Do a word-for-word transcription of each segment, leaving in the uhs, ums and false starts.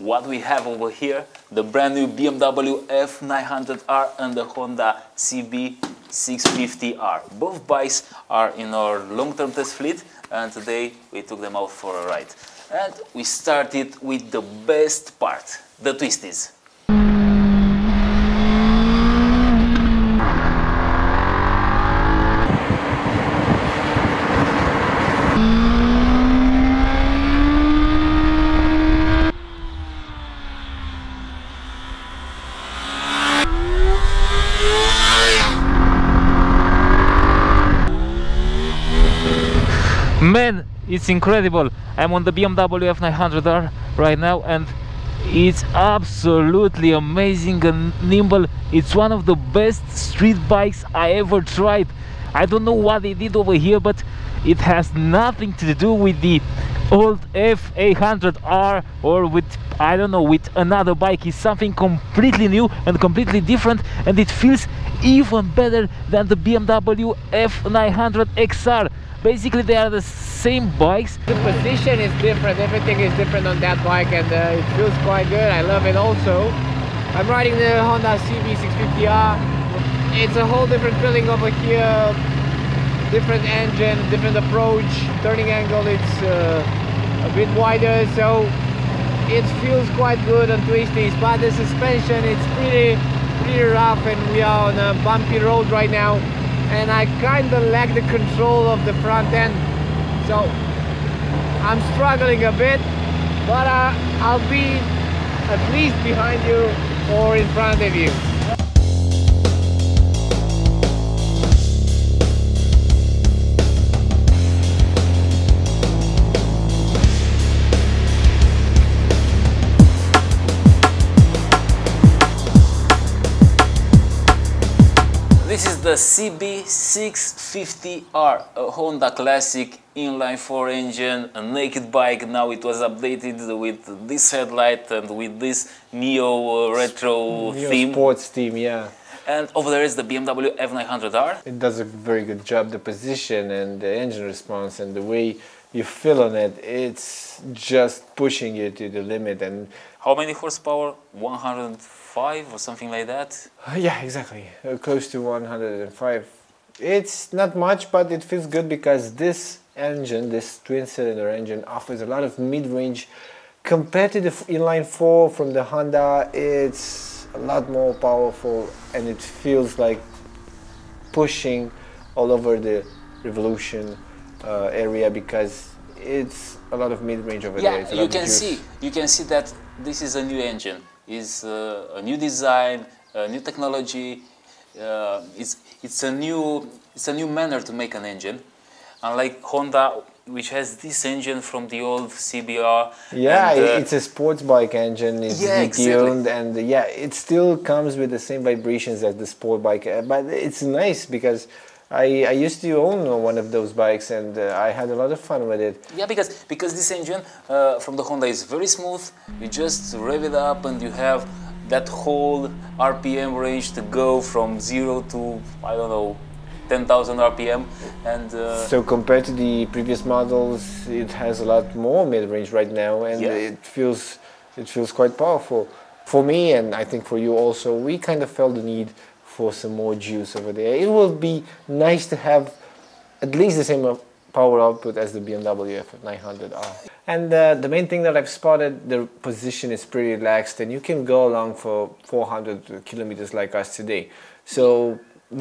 What we have over here, the brand new B M W F nine hundred R and the Honda C B six fifty R. Both bikes are in our long-term test fleet, and today we took them out for a ride. And we started with the best part, the twisties. Man, it's incredible. I'm on the B M W F nine hundred R right now and it's absolutely amazing and nimble. It's one of the best street bikes I ever tried. I don't know what they did over here, but it has nothing to do with the old F eight hundred R or with, I don't know, with another bike. It's something completely new and completely different, and it feels even better than the B M W F nine hundred X R. Basically, they are the same bikes. The position is different, everything is different on that bike, and uh, it feels quite good. I love it also. I'm riding the Honda C B six fifty R. It's a whole different feeling over here. Different engine, different approach. Turning angle, it's uh, a bit wider, so it feels quite good on twisties. But the suspension, it's pretty, pretty rough, and we are on a bumpy road right now. And I kind of lack the control of the front end, so I'm struggling a bit, but uh, I'll be at least behind you or in front of you. This is the C B six fifty R, a Honda classic inline four engine, a naked bike. Now it was updated with this headlight and with this neo retro neo theme. Sports theme, yeah. And over there is the B M W F nine hundred R. It does a very good job. The position and the engine response and the way you feel on it, it's just pushing you to the limit. And how many horsepower? one hundred five or something like that? Uh, yeah, exactly. Uh, close to one hundred five. It's not much, but it feels good because this engine, this twin-cylinder engine, offers a lot of mid-range compared to the inline four from the Honda. It's a lot more powerful, and it feels like pushing all over the Revolution Uh, area, because it's a lot of mid-range over yeah, there. Yeah, you can see, you can see that this is a new engine. It's uh, a new design, a new technology. Uh, it's it's a new it's a new manner to make an engine, unlike Honda, which has this engine from the old C B R. Yeah, and, uh, it's a sports bike engine. It's yeah, detuned, exactly. And uh, yeah, it still comes with the same vibrations as the sport bike, uh, but it's nice because I, I used to own one of those bikes, and uh, I had a lot of fun with it. Yeah, because because this engine uh, from the Honda is very smooth. You just rev it up and you have that whole R P M range to go from zero to, I don't know, ten thousand R P M. And uh, so compared to the previous models, it has a lot more mid-range right now, and yeah, it feels it feels quite powerful. For me, and I think for you also, we kind of felt the need for some more juice over there. It will be nice to have at least the same power output as the B M W F nine hundred R. And uh, the main thing that I've spotted, the position is pretty relaxed, and you can go along for four hundred kilometers like us today. So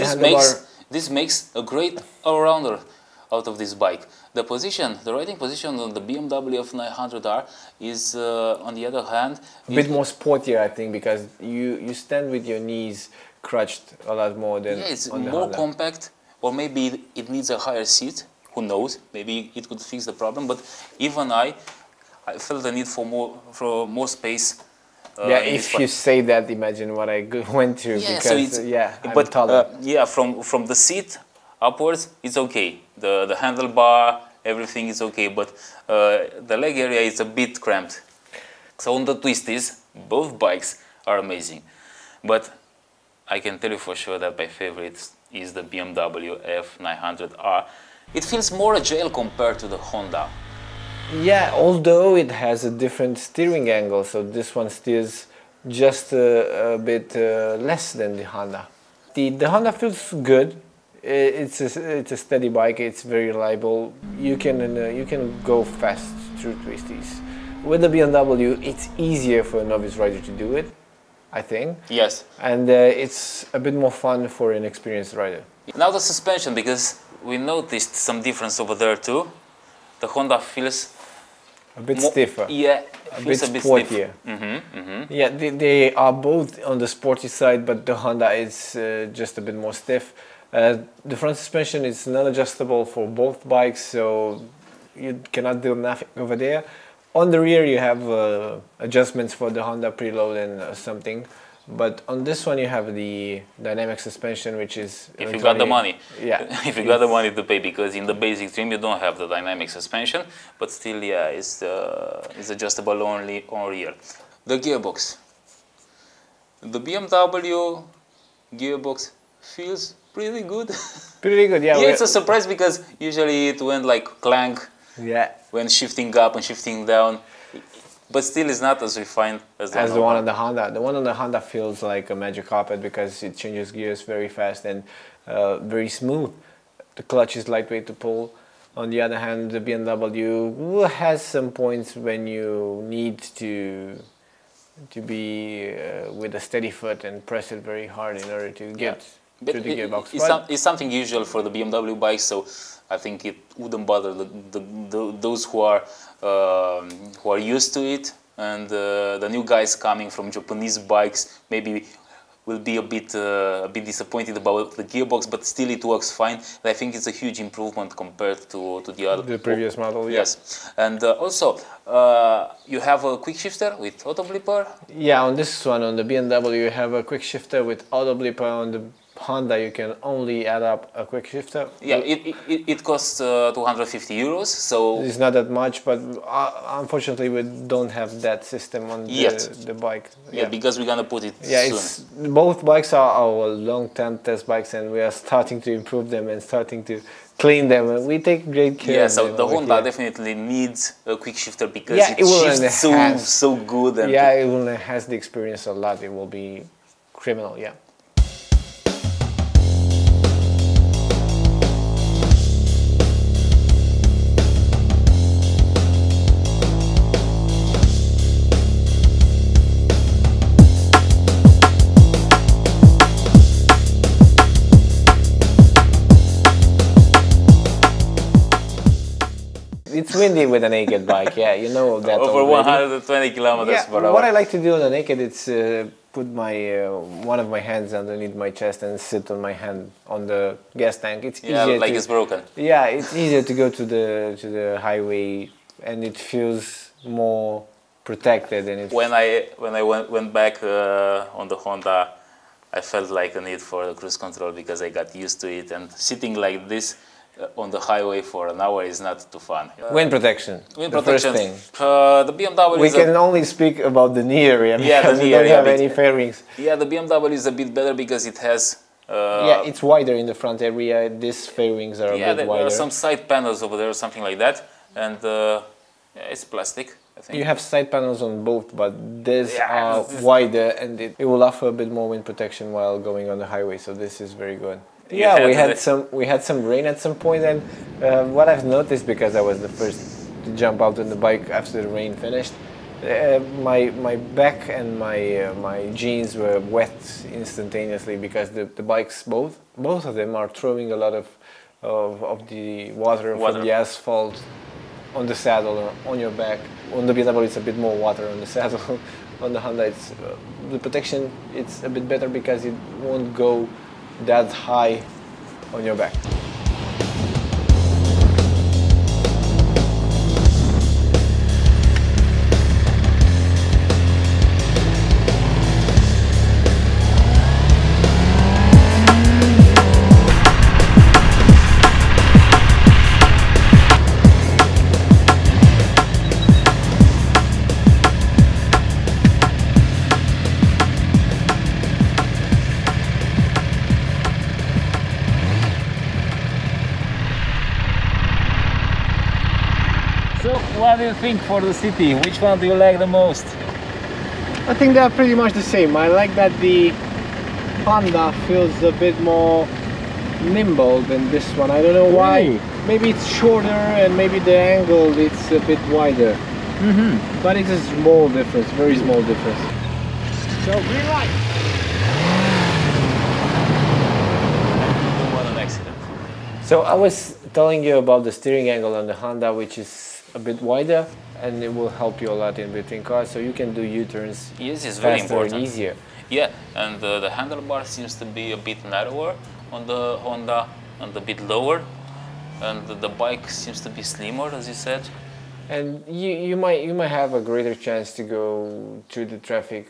this makes, this makes a great all-rounder out of this bike. The position, the riding position on the B M W F nine hundred R is, uh, on the other hand, a bit more sportier, I think, because you, you stand with your knees crutched a lot more than. Yeah, it's on the more Honda. Compact, or maybe it needs a higher seat. Who knows? Maybe it could fix the problem. But even I, I felt the need for more for more space. Uh, yeah, if you say that, imagine what I went through. Yeah, because, so it's, uh, yeah, but uh, yeah, from from the seat upwards, it's okay. The the handlebar, everything is okay. But uh, the leg area is a bit cramped. So on the twisties, both bikes are amazing, but I can tell you for sure that my favorite is the B M W F nine hundred R. It feels more agile compared to the Honda. Yeah, although it has a different steering angle, so this one steers just a, a bit uh, less than the Honda. The, the Honda feels good. It's a, it's a steady bike, it's very reliable. You can, uh, you can go fast through twisties. With the B M W, it's easier for a novice rider to do it, I think. Yes. And uh, it's a bit more fun for an experienced rider. Now the suspension, because we noticed some difference over there too. The Honda feels a bit stiffer. Yeah, a bit sportier. Mm-hmm, mm-hmm. Yeah, they, they are both on the sporty side, but the Honda is uh, just a bit more stiff. Uh, the front suspension is non-adjustable for both bikes, so you cannot do nothing over there. On the rear you have uh, adjustments for the Honda preload and uh, something, but on this one you have the dynamic suspension, which is... If you got the money. Yeah. If you got the money to pay, because in the basic trim you don't have the dynamic suspension, but still, yeah, it's, uh, it's adjustable only on rear. The gearbox. The B M W gearbox feels pretty good. Pretty good, yeah. Yeah, it's a surprise, because usually it went like clank, yeah, when shifting up and shifting down, but still it's not as refined as the, as the one on the Honda. The one on the Honda feels like a magic carpet, because it changes gears very fast and uh, very smooth. The clutch is lightweight to pull. On the other hand, the B M W has some points when you need to to be uh, with a steady foot and press it very hard in order to get... Yeah. But to the gearbox, it's, some, it's something usual for the B M W bike, so I think it wouldn't bother the, the, the, those who are um, who are used to it, and uh, the new guys coming from Japanese bikes maybe will be a bit uh, a bit disappointed about the gearbox, but still it works fine. I think it's a huge improvement compared to to the other the previous model. Yeah. Yes, and uh, also uh, you have a quick shifter with auto blipper. Yeah, on this one, on the B M W, you have a quick shifter with auto blipper. On the Honda, you can only add up a quick shifter. Yeah, it, it, it costs uh, two hundred fifty euros, so... It's not that much, but uh, unfortunately we don't have that system on the, the bike. Yeah, yeah, because we're gonna put it yeah, soon. It's, both bikes are our long-term test bikes, and we are starting to improve them and starting to clean them, and we take great care. Yeah, of so them the Honda here. Definitely needs a quick shifter, because yeah, it, it shifts so, so good. And yeah, it will enhance the experience a lot. It will be criminal, yeah. It's windy with a naked bike, yeah, you know that. Over already. one hundred twenty kilometers yeah, per hour. What I like to do on a naked is uh, put my uh, one of my hands underneath my chest and sit on my hand on the gas tank. It's yeah, easier like to, it's broken. Yeah, it's easier to go to the to the highway, and it feels more protected. And it's when I when I went went back uh, on the Honda, I felt like a need for the cruise control, because I got used to it, and sitting like this on the highway for an hour is not too fun. Wind protection. Wind the protection. First thing. Uh, the B M W. We is can a... only speak about the knee area. Yeah, the knee area. We don't have bit... any fairings. Yeah, the B M W is a bit better, because it has. Uh... Yeah, it's wider in the front area. These fairings are yeah, a bit there wider. Yeah, there are some side panels over there, or something like that, and uh, yeah, it's plastic. I think. You have side panels on both, but these yeah, are this... wider, and it, it will offer a bit more wind protection while going on the highway. So this is very good. Yeah, we had some we had some rain at some point, and uh, what I've noticed, because I was the first to jump out on the bike after the rain finished, uh, my my back and my uh, my jeans were wet instantaneously, because the, the bikes both both of them are throwing a lot of of, of the water, water from the asphalt on the saddle or on your back. On the B M W it's a bit more water on the saddle. On the Honda it's uh, the protection it's a bit better, because it won't go that high on your back. what do you think for the city? Which one do you like the most? I think they are pretty much the same. I like that the Honda feels a bit more nimble than this one. I don't know why. Really? Maybe it's shorter and maybe the angle it's a bit wider. Mm-hmm. But it's a small difference, very small difference. So green light. What an accident! So I was telling you about the steering angle on the Honda, which is a bit wider, and it will help you a lot in between cars, so you can do U-turns. Yes, it's very important. And easier. Yeah, and uh, the handlebar seems to be a bit narrower on the Honda and a bit lower, and the bike seems to be slimmer, as you said. And you, you might you might have a greater chance to go through the traffic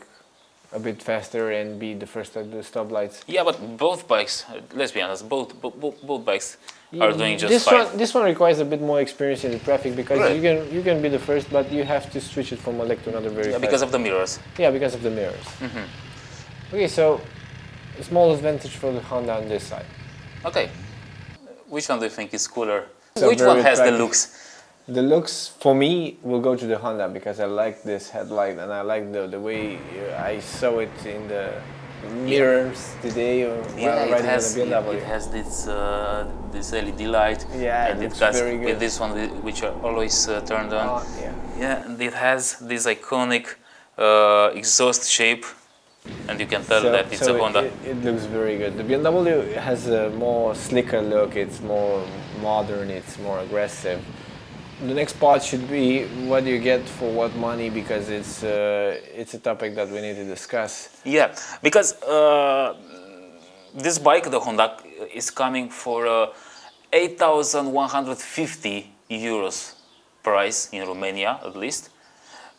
a bit faster and be the first at the stoplights. Yeah, but both bikes, let's be honest, both both, both bikes are doing just this fine. One, this one requires a bit more experience in the traffic because right. you can you can be the first, but you have to switch it from one leg to another very yeah, fast. Yeah, because of the mirrors. Yeah, because of the mirrors. Mm-hmm. Okay, so a small advantage for the Honda on this side. Okay, which one do you think is cooler? So which one has attractive. the looks? The looks, for me, will go to the Honda because I like this headlight and I like the, the way I saw it in the mirrors today or yeah, it has, the BMW. It, it has this, uh, this L E D light yeah, and it has with this one which are always uh, turned on. Oh, yeah. yeah, and it has this iconic uh, exhaust shape and you can tell so, that it's so a Honda. It, it looks very good. The B M W has a more slicker look, it's more modern, it's more aggressive. The next part should be what you get for what money, because it's uh, it's a topic that we need to discuss. Yeah, because uh, this bike, the Honda, is coming for uh, eight thousand one hundred fifty euros price in Romania, at least.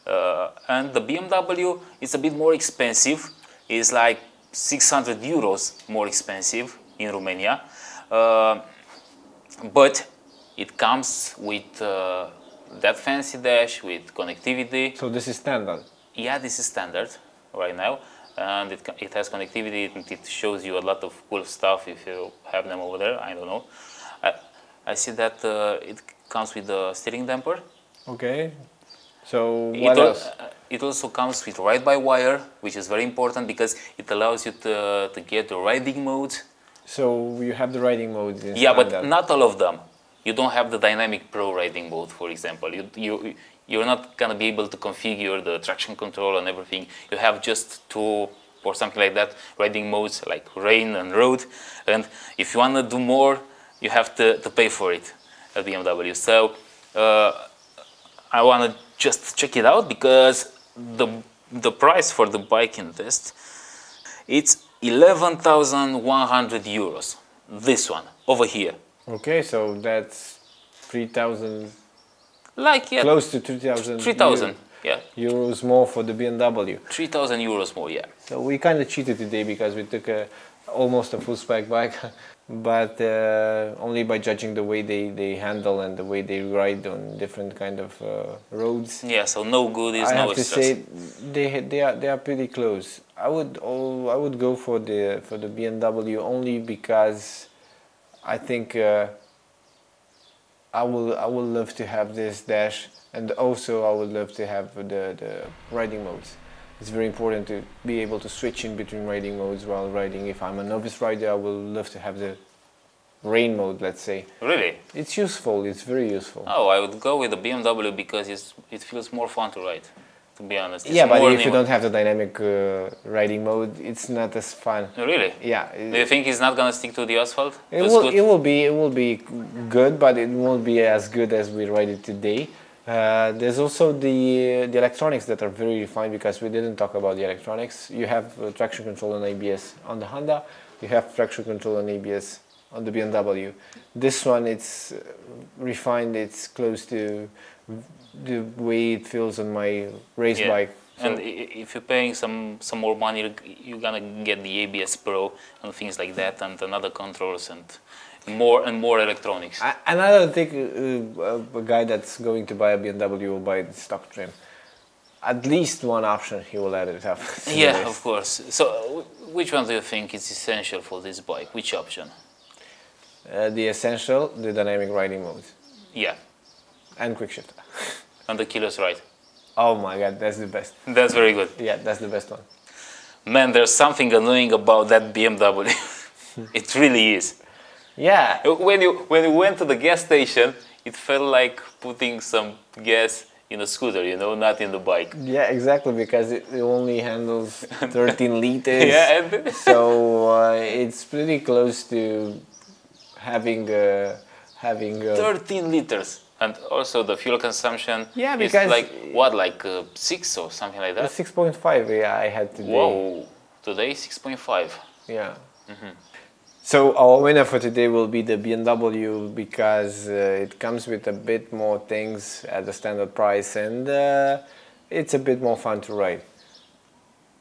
Uh, and the B M W is a bit more expensive. It's like six hundred euros more expensive in Romania, uh, but. It comes with uh, that fancy dash, with connectivity. So this is standard? Yeah, this is standard right now. And it, it has connectivity, and it shows you a lot of cool stuff if you have them over there, I don't know. I, I see that uh, it comes with a steering damper. Okay, so what it else? Al it also comes with ride-by-wire, which is very important because it allows you to, to get the riding mode. So you have the riding mode in Yeah, standard. But not all of them. You don't have the dynamic pro riding mode, for example. You, you, you're not going to be able to configure the traction control and everything. You have just two or something like that riding modes, like rain and road. And if you want to do more, you have to, to pay for it at B M W. So uh, I want to just check it out because the, the price for the bike in test, it's eleven thousand one hundred euros. This one over here. Okay, so that's three thousand, like yeah, close to three thousand. Three thousand, yeah, euros more for the B M W. Three thousand euros more, yeah. So we kind of cheated today because we took a, almost a full spec bike, but uh, only by judging the way they they handle and the way they ride on different kind of uh, roads. Yeah, so no goodies, I no have to stress. say they they are they are pretty close. I would all I would go for the for the B M W only because. I think uh, I will I will love to have this dash, and also I would love to have the, the riding modes. It's very important to be able to switch in between riding modes while riding. If I'm a novice rider, I will love to have the rain mode, let's say. Really? It's useful, it's very useful. Oh, I would go with the B M W because it's, it feels more fun to ride, to be honest. It's yeah, but if you don't have the dynamic uh, riding mode, it's not as fun. Really? Yeah. It, Do you think it's not gonna stick to the asphalt? It will. Good? It will be. It will be good, but it won't be as good as we ride it today. Uh, there's also the the electronics that are very refined because we didn't talk about the electronics. You have uh, traction control and A B S on the Honda. You have traction control and A B S on the B M W. This one, it's refined. It's close to the way it feels on my race yeah. bike. So and if you're paying some some more money, you're gonna get the A B S Pro and things like that, and another controls and more and more electronics. I, and I don't think uh, a guy that's going to buy a B M W will buy the stock trim. At least one option he will add it up. Yeah, race. Of course. So, which one do you think is essential for this bike? Which option? Uh, the essential, the dynamic riding mode. Yeah. And quick shift. one hundred kilos ride. Oh my god, that's the best. That's very good. Yeah, that's the best one. Man, there's something annoying about that B M W. It really is. Yeah. When you, when you went to the gas station, it felt like putting some gas in a scooter, you know, not in the bike. Yeah, exactly, because it only handles thirteen liters. Yeah. And so uh, it's pretty close to having a, having a thirteen liters. And also the fuel consumption, yeah, is like, what, like uh, six or something like that? six point five, yeah, I had today. Whoa, today six point five. Yeah. Mm-hmm. So our winner for today will be the B M W, because uh, it comes with a bit more things at the standard price, and uh, it's a bit more fun to ride.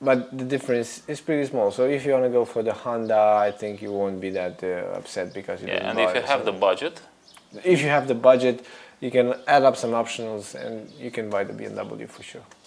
But the difference is pretty small, so if you want to go for the Honda, I think you won't be that uh, upset, because you yeah, didn't and buy if you have the budget. If you have the budget, you can add up some optionals and you can buy the B M W for sure.